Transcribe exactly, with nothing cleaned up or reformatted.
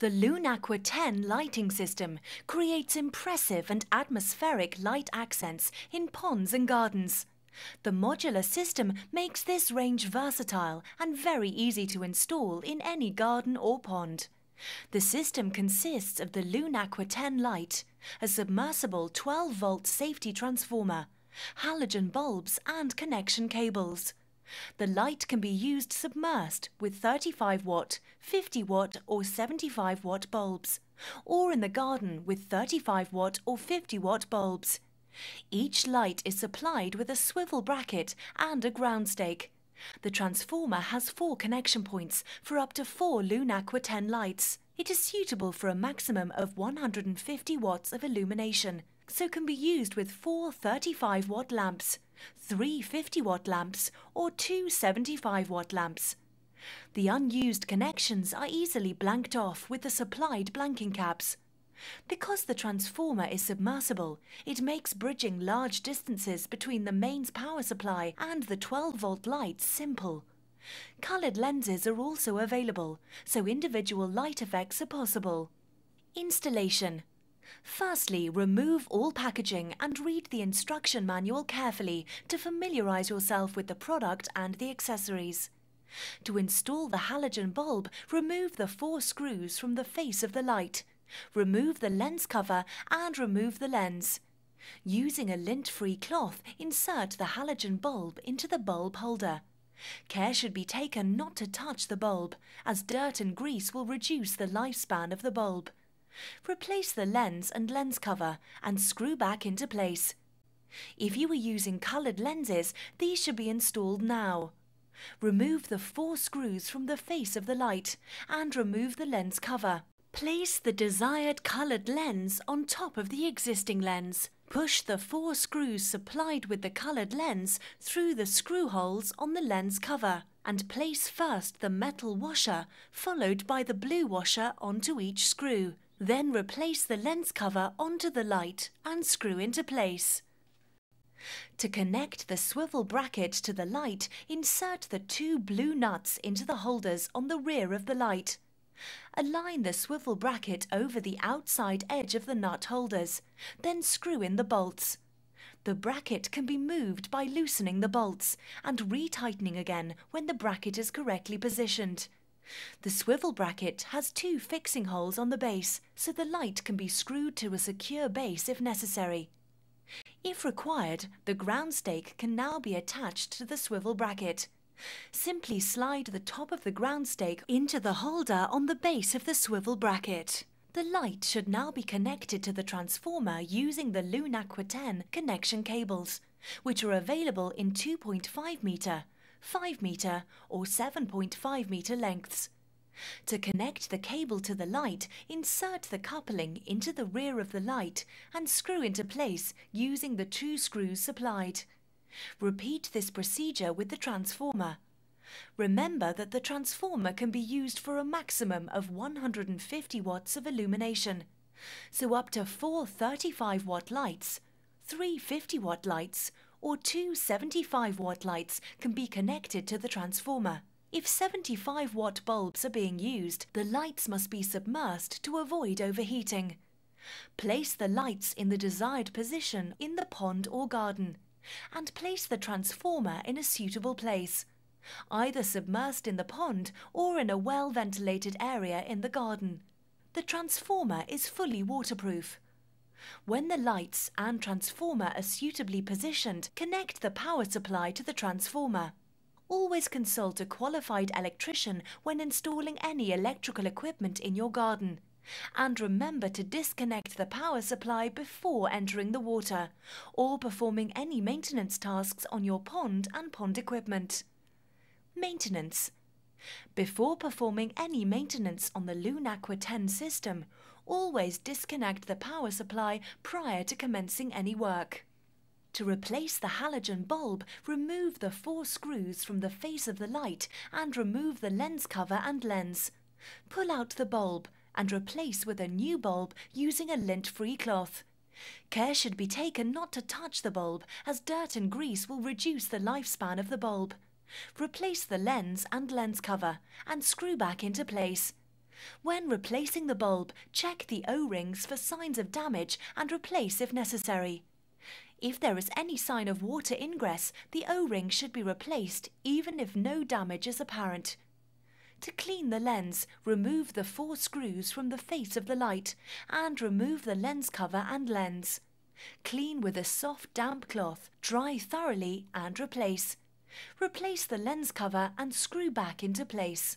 The LUNAQUA ten lighting system creates impressive and atmospheric light accents in ponds and gardens. The modular system makes this range versatile and very easy to install in any garden or pond. The system consists of the LUNAQUA ten light, a submersible twelve volt safety transformer, halogen bulbs and connection cables. The light can be used submersed with thirty-five watt, fifty watt or seventy-five watt bulbs, or in the garden with thirty-five watt or fifty watt bulbs. Each light is supplied with a swivel bracket and a ground stake. The transformer has four connection points for up to four LUNAQUA ten lights. It is suitable for a maximum of one hundred fifty watts of illumination, so can be used with four thirty-five watt lamps, three fifty watt lamps or two seventy-five watt lamps. The unused connections are easily blanked off with the supplied blanking caps. Because the transformer is submersible, it makes bridging large distances between the mains power supply and the twelve volt lights simple. Coloured lenses are also available, so individual light effects are possible. Installation. Firstly, remove all packaging and read the instruction manual carefully to familiarise yourself with the product and the accessories. To install the halogen bulb, remove the four screws from the face of the light. Remove the lens cover and remove the lens. Using a lint-free cloth, insert the halogen bulb into the bulb holder. Care should be taken not to touch the bulb, as dirt and grease will reduce the lifespan of the bulb. Replace the lens and lens cover and screw back into place. If you are using coloured lenses, these should be installed now. Remove the four screws from the face of the light and remove the lens cover. Place the desired coloured lens on top of the existing lens. Push the four screws supplied with the coloured lens through the screw holes on the lens cover and place first the metal washer followed by the blue washer onto each screw. Then replace the lens cover onto the light and screw into place. To connect the swivel bracket to the light, insert the two blue nuts into the holders on the rear of the light. Align the swivel bracket over the outside edge of the nut holders, then screw in the bolts. The bracket can be moved by loosening the bolts and retightening again when the bracket is correctly positioned. The swivel bracket has two fixing holes on the base, so the light can be screwed to a secure base if necessary. If required, the ground stake can now be attached to the swivel bracket. Simply slide the top of the ground stake into the holder on the base of the swivel bracket. The light should now be connected to the transformer using the LUNAQUA ten connection cables, which are available in two point five metre, five metre or seven point five metre lengths. To connect the cable to the light, insert the coupling into the rear of the light and screw into place using the two screws supplied. Repeat this procedure with the transformer. Remember that the transformer can be used for a maximum of one hundred fifty watts of illumination, so up to four thirty-five watt lights, three fifty watt lights or two seventy-five watt lights can be connected to the transformer. If seventy-five watt bulbs are being used, the lights must be submersed to avoid overheating. Place the lights in the desired position in the pond or garden and place the transformer in a suitable place, either submersed in the pond or in a well-ventilated area in the garden. The transformer is fully waterproof. When the lights and transformer are suitably positioned, connect the power supply to the transformer. Always consult a qualified electrician when installing any electrical equipment in your garden. And remember to disconnect the power supply before entering the water or performing any maintenance tasks on your pond and pond equipment. Maintenance. Before performing any maintenance on the LUNAQUA ten system, always disconnect the power supply prior to commencing any work. To replace the halogen bulb, remove the four screws from the face of the light and remove the lens cover and lens. Pull out the bulb and replace with a new bulb using a lint-free cloth. Care should be taken not to touch the bulb, as dirt and grease will reduce the lifespan of the bulb. Replace the lens and lens cover and screw back into place. When replacing the bulb, check the O-rings for signs of damage and replace if necessary. If there is any sign of water ingress, the O-ring should be replaced even if no damage is apparent. To clean the lens, remove the four screws from the face of the light and remove the lens cover and lens. Clean with a soft, damp cloth, dry thoroughly and replace. Replace the lens cover and screw back into place.